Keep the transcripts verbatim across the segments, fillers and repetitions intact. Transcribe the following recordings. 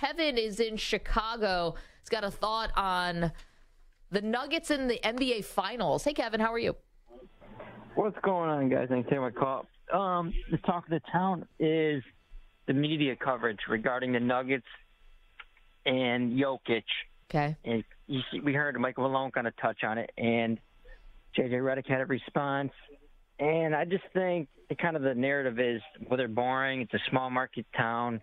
Kevin is in Chicago. He's got a thought on the Nuggets in the N B A Finals. Hey, Kevin, how are you? What's going on, guys? Thanks for taking my call. Um, the talk of the town is the media coverage regarding the Nuggets and Jokic. Okay. And you see, we heard Michael Malone kind of touch on it, and J J. Redick had a response. And I just think the, kind of the narrative is, well, they're boring. It's a small market town.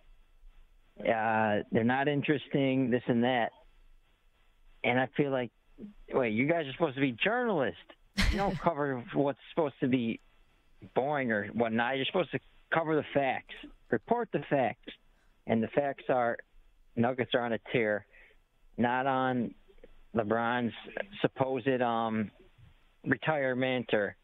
Uh, they're not interesting, this and that. And I feel like, wait, you guys are supposed to be journalists. You don't cover what's supposed to be boring or whatnot. You're supposed to cover the facts, report the facts. And the facts are Nuggets are on a tear, not on LeBron's supposed um, retirement or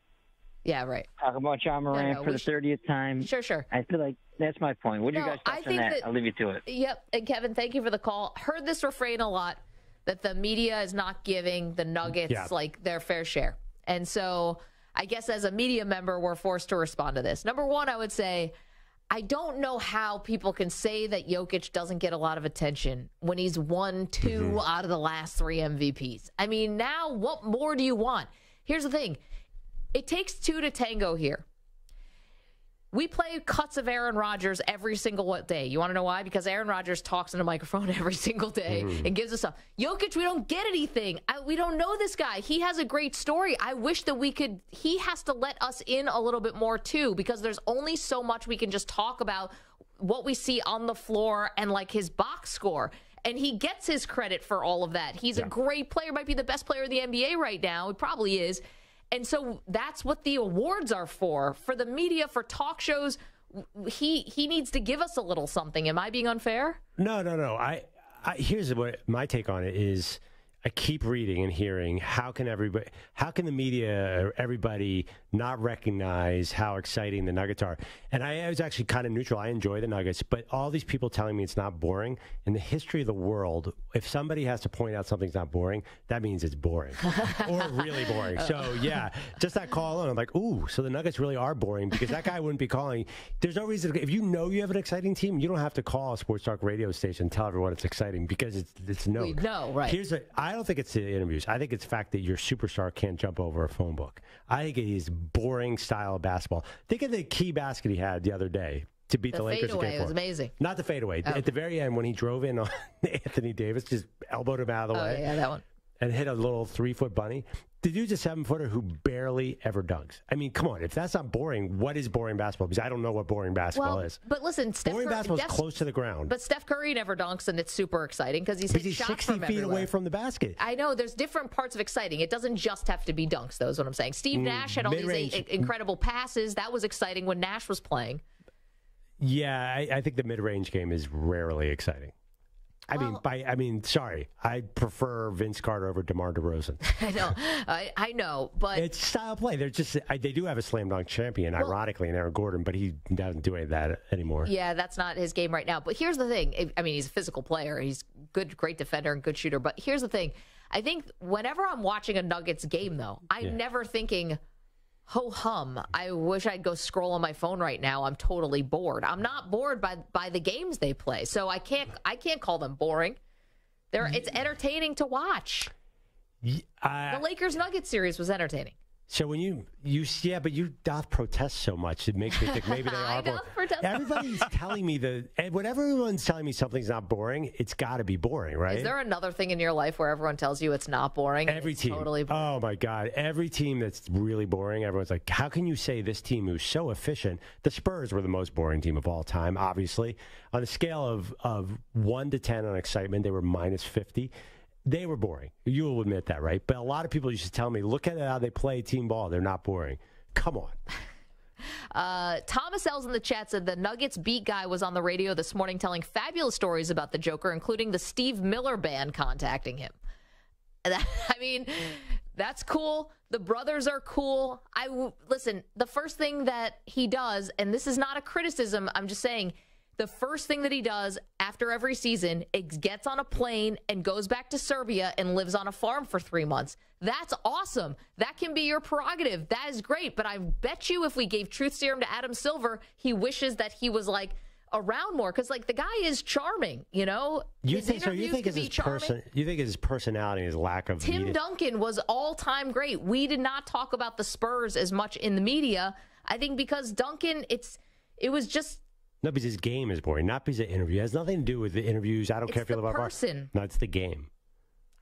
yeah, right. Talk about John Morant no, no, for the thirtieth time. Sure, sure. I feel like that's my point. What do no, you guys touch on that? that? I'll leave you to it. Yep. And Kevin, thank you for the call. Heard this refrain a lot, that the media is not giving the Nuggets yeah. like their fair share. And so I guess as a media member, we're forced to respond to this. Number one, I would say, I don't know how people can say that Jokic doesn't get a lot of attention when he's won two mm-hmm. out of the last three M V Ps. I mean, now what more do you want? Here's the thing. It takes two to tango here. We play cuts of Aaron Rodgers every single day. You want to know why? Because Aaron Rodgers talks in a microphone every single day mm. and gives us stuff. Jokic, we don't get anything. I, we don't know this guy. He has a great story. I wish that we could. He has to let us in a little bit more, too, because there's only so much we can just talk about what we see on the floor and, like, his box score. And he gets his credit for all of that. He's yeah. a great player. Might be the best player in the N B A right now. He probably is. And so that's what the awards are for, for the media, for talk shows. He he needs to give us a little something. Am I being unfair? No, no, no. I, I here's what my take on it is. I keep reading and hearing how can everybody, how can the media or everybody not recognize how exciting the Nuggets are? And I, I was actually kind of neutral. I enjoy the Nuggets, but all these people telling me it's not boring. In the history of the world, if somebody has to point out something's not boring, that means it's boring or really boring. So yeah, just that call alone, I'm like, ooh, so the Nuggets really are boring because that guy wouldn't be calling. There's no reason to, if you know you have an exciting team, you don't have to call a sports talk radio station and tell everyone it's exciting because it's it's known. We know, right? Here's a, I I don't think it's the interviews. I think it's the fact that your superstar can't jump over a phone book. I think it is boring style of basketball. Think of the key basket he had the other day to beat the, the Lakers. The fadeaway was amazing. Not the fadeaway. Oh. At the very end when he drove in on Anthony Davis, just elbowed him out of the oh, way. Yeah, that one. And hit a little three-foot bunny. The dude's a seven-footer who barely ever dunks. I mean, come on. If that's not boring, what is boring basketball? Because I don't know what boring basketball well, is. But listen, Steph boring Curry, basketball Steph, is close to the ground. But Steph Curry never dunks, and it's super exciting because he's, he's sixty from feet everywhere. Away from the basket. I know. There's different parts of exciting. It doesn't just have to be dunks, though, is what I'm saying. Steve Nash had all mid-range. These incredible passes. That was exciting when Nash was playing. Yeah, I, I think the mid-range game is rarely exciting. I mean, well, by I mean, sorry, I prefer Vince Carter over DeMar DeRozan. I know, I, I know, but it's style play. They're just I, they do have a slam dunk champion, well, ironically, in Aaron Gordon, but he doesn't do any of that anymore. Yeah, that's not his game right now. But here's the thing: I mean, he's a physical player, he's good, great defender, and good shooter. But here's the thing: I think whenever I'm watching a Nuggets game, though, I'm yeah. never thinking, ho hum, I wish I'd go scroll on my phone right now. I'm totally bored. I'm not bored by by the games they play. So I can't I can't call them boring. They're it's entertaining to watch. Uh, the Lakers Nuggets series was entertaining. So when you, you yeah, but you doth protest so much, it makes me think maybe they are boring. Everybody's telling me the, and whenever everyone's telling me something's not boring, it's got to be boring, right? Is there another thing in your life where everyone tells you it's not boring? Every team. Totally boring? Oh, my God. Every team that's really boring, everyone's like, how can you say this team who's so efficient? The Spurs were the most boring team of all time, obviously. On a scale of, of one to ten on excitement, they were minus fifty. They were boring. You will admit that, right? But a lot of people used to tell me, look at how they play team ball. They're not boring. Come on. uh, Thomas L's in the chat said the Nuggets beat guy was on the radio this morning telling fabulous stories about the Joker, including the Steve Miller band contacting him. That, I mean, that's cool. The brothers are cool. I w Listen, the first thing that he does, and this is not a criticism, I'm just saying, the first thing that he does after every season, it gets on a plane and goes back to Serbia and lives on a farm for three months. That's awesome. That can be your prerogative. That is great. But I bet you if we gave truth serum to Adam Silver, he wishes that he was like, around more, because like the guy is charming, you know. You his think so? You think is his person? You think his personality, his lack of Tim media. Duncan was all time great. We did not talk about the Spurs as much in the media. I think because Duncan, it's it was just. No, because his game is boring. Not because of the interview. It has nothing to do with the interviews. I don't it's care if you love person. Our... No, it's the game.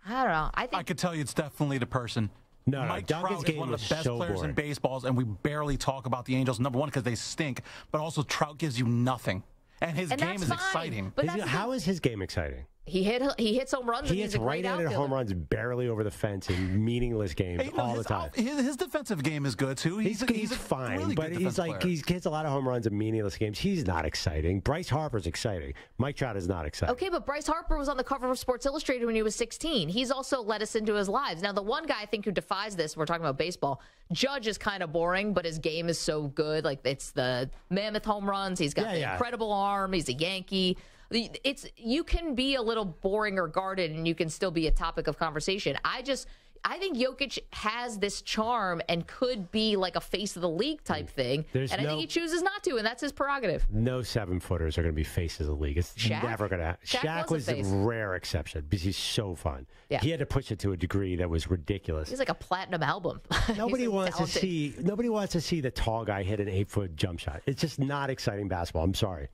I don't know. I think I could tell you it's definitely the person. No, Mike no, Trout is one of the best so players boring. in baseball, and we barely talk about the Angels. Number one, because they stink, but also Trout gives you nothing, and his and game is fine. exciting. But is it, how is his game exciting? He hit he hits home runs. He and hits he's a right handed home runs barely over the fence in meaningless games hey, no, all his, the time. His, his defensive game is good too. He's he's, a, he's, he's fine, really but he's like player. he hits a lot of home runs in meaningless games. He's not exciting. Bryce Harper's exciting. Mike Trout is not exciting. Okay, but Bryce Harper was on the cover of Sports Illustrated when he was sixteen. He's also led us into his lives. Now the one guy I think who defies this, we're talking about baseball. Judge is kind of boring, but his game is so good. Like it's the mammoth home runs. He's got yeah, the yeah. incredible arm. He's a Yankee. It's you can be a little boring or guarded and you can still be a topic of conversation. I just I think Jokic has this charm and could be like a face of the league type thing. There's and no, I think he chooses not to, and that's his prerogative. No seven footers are going to be faces of the league. It's Shaq? never going to happen. Shaq, Shaq was, was a face. rare exception because he's so fun. Yeah. He had to push it to a degree that was ridiculous. He's like a platinum album. Nobody like wants talented. to see nobody wants to see the tall guy hit an eight foot jump shot. It's just not exciting basketball. I'm sorry.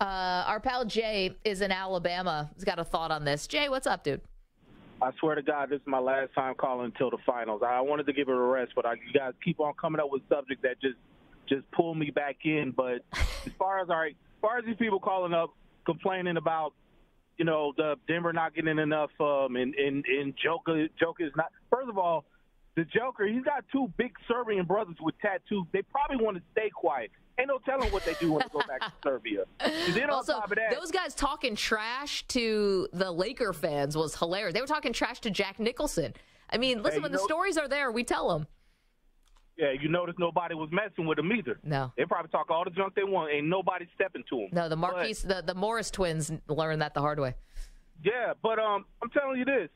Uh, our pal Jay is in Alabama. He's got a thought on this. Jay, what's up, dude? I swear to God, this is my last time calling until the finals. I wanted to give it a rest, but I, you guys keep on coming up with subjects that just just pull me back in. But as far as our, as far as these people calling up, complaining about, you know, the Denver not getting enough um, and, and, and Joker, Joker is not – first of all, the Joker, he's got two big Serbian brothers with tattoos. They probably want to stay quiet. Ain't no telling what they do when they go back to Serbia. Then also, on top of that, those guys talking trash to the Laker fans was hilarious. They were talking trash to Jack Nicholson. I mean, listen, hey, when know, the stories are there, we tell them. Yeah, you notice nobody was messing with them either. No. They probably talk all the junk they want. Ain't nobody stepping to them. No, the Marquise, but, the, the Morris twins learned that the hard way. Yeah, but um, I'm telling you this.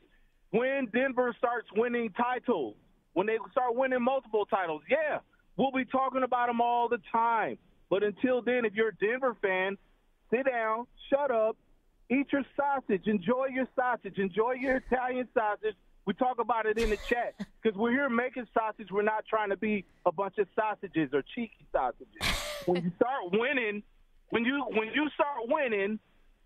When Denver starts winning titles, when they start winning multiple titles, yeah, we'll be talking about them all the time. But until then, if you're a Denver fan, sit down, shut up, eat your sausage, enjoy your sausage, enjoy your Italian sausage. We talk about it in the chat because we're here making sausage. We're not trying to be a bunch of sausages or cheeky sausages. When you start winning, when you when you start winning,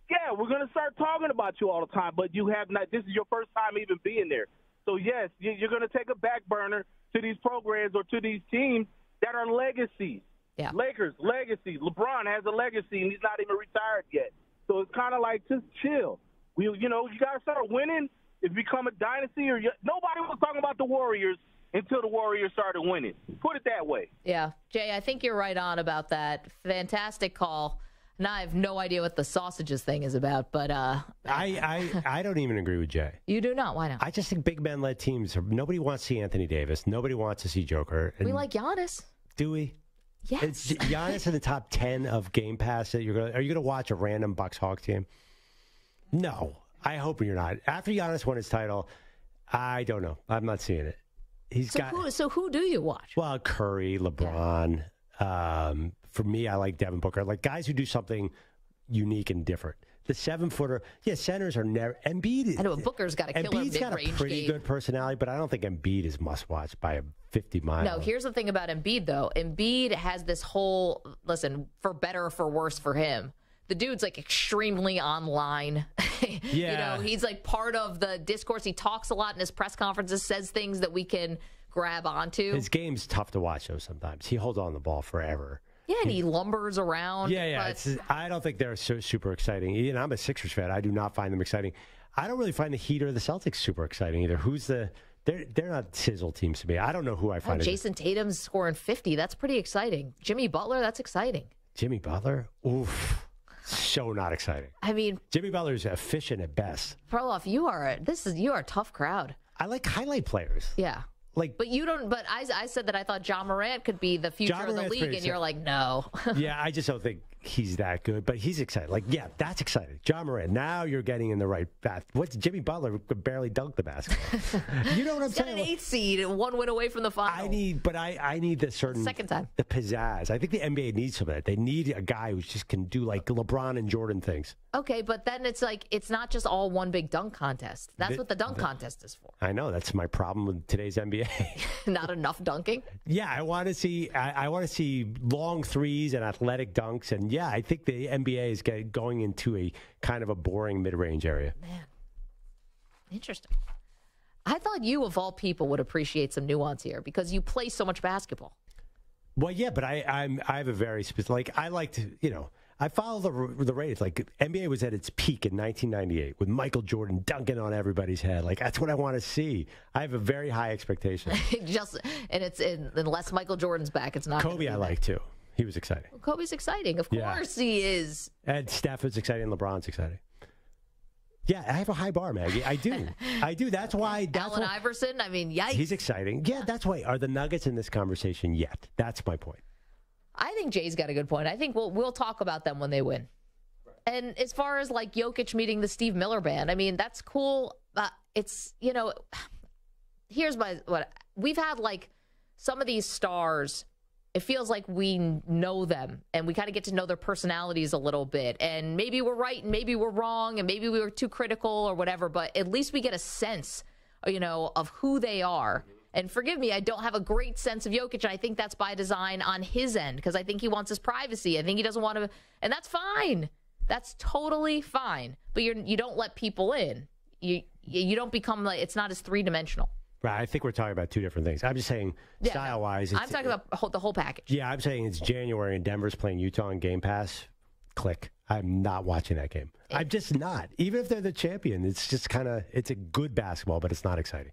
yeah, we're going to start talking about you all the time. But you have not. This is your first time even being there. So, yes, you're going to take a back burner to these programs or to these teams that are legacies. Yeah. Lakers, legacy. LeBron has a legacy, and he's not even retired yet. So it's kind of like, just chill. We, you know, you got to start winning. If you become a dynasty or you, nobody was talking about the Warriors until the Warriors started winning. Put it that way. Yeah. Jay, I think you're right on about that. Fantastic call. Now I have no idea what the sausages thing is about, but uh, I, I I don't even agree with Jay. You do not? Why not? I just think big men led teams. Nobody wants to see Anthony Davis. Nobody wants to see Joker. And we like Giannis. Do we? Yes. It's Giannis in the top ten of Game Pass. That you're gonna, are you going to watch a random Bucks Hawks game? No. I hope you're not. After Giannis won his title, I don't know. I'm not seeing it. He's so got. Who, so who do you watch? Well, Curry, LeBron. Yeah. Um, For me, I like Devin Booker. I like guys who do something unique and different. The seven-footer, yeah, centers are never... Embiid... I know, Booker's got a killer mid-range game. Embiid's got a pretty good personality, but I don't think Embiid is must-watch by a fifty mile. No, here's the thing about Embiid, though. Embiid has this whole... Listen, for better or for worse for him, the dude's, like, extremely online. Yeah. You know, he's, like, part of the discourse. He talks a lot in his press conferences, says things that we can grab onto. His game's tough to watch, though, sometimes. He holds on the ball forever. Yeah, and he lumbers around. Yeah, yeah. But... It's, I don't think they're so super exciting. And I'm a Sixers fan. I do not find them exciting. I don't really find the Heat or the Celtics super exciting either. Who's the? They're they're not sizzle teams to me. I don't know who I find. Oh, Jason Tatum's scoring fifty. That's pretty exciting. Jimmy Butler. That's exciting. Jimmy Butler. Oof. So not exciting. I mean, Jimmy Butler's efficient at best. Perloff, you are a, this is you are a tough crowd. I like highlight players. Yeah. Like, but you don't. But I, I said that I thought John Morant could be the future of the league, and you're like, no. Yeah, I just don't think he's that good, but he's excited. Like, yeah, that's exciting. John Morant, now you're getting in the right path. What's Jimmy Butler could barely dunk the basketball? You know what I'm he's saying? Got an eighth seed and one win away from the final. I need, but I, I need the certain second time the pizzazz. I think the N B A needs some of that. They need a guy who just can do like LeBron and Jordan things. Okay, but then it's like it's not just all one big dunk contest. That's the, what the dunk the, contest is for. I know that's my problem with today's N B A. Not enough dunking. Yeah, I want to see. I, I want to see long threes and athletic dunks and. Yeah, I think the N B A is going into a kind of a boring mid-range area. Man, interesting. I thought you, of all people, would appreciate some nuance here because you play so much basketball. Well, yeah, but I I'm, I have a very specific, like, I like to, you know, I follow the the ratings. Like, N B A was at its peak in nineteen ninety-eight with Michael Jordan dunking on everybody's head. Like, that's what I want to see. I have a very high expectation. Just and it's in, unless Michael Jordan's back, it's not. Kobe, I like too. He was exciting. Well, Kobe's exciting. Of course yeah. he is. And Steph is exciting. LeBron's exciting. Yeah, I have a high bar, Maggie. I do. I do. That's why. That's Allen why, Iverson, I mean, yikes. He's exciting. Yeah, that's why. Are the Nuggets in this conversation yet? That's my point. I think Jay's got a good point. I think we'll, we'll talk about them when they win. Right. And as far as, like, Jokic meeting the Steve Miller band, I mean, that's cool. Uh, it's, you know, here's my, what, we've had, like, some of these stars. It feels like we know them, and we kind of get to know their personalities a little bit. And maybe we're right, and maybe we're wrong, and maybe we were too critical or whatever, but at least we get a sense, you know, of who they are. And forgive me, I don't have a great sense of Jokic, and I think that's by design on his end, because I think he wants his privacy. I think he doesn't want to, and that's fine. That's totally fine. But you're, you don't let people in. You, you don't become, like, it's not as three-dimensional. Right, I think we're talking about two different things. I'm just saying, yeah, style-wise. No, I'm talking about whole, the whole package. Yeah, I'm saying it's January and Denver's playing Utah on Game Pass. Click. I'm not watching that game. It, I'm just not. Even if they're the champion, it's just kind of, it's a good basketball, but it's not exciting.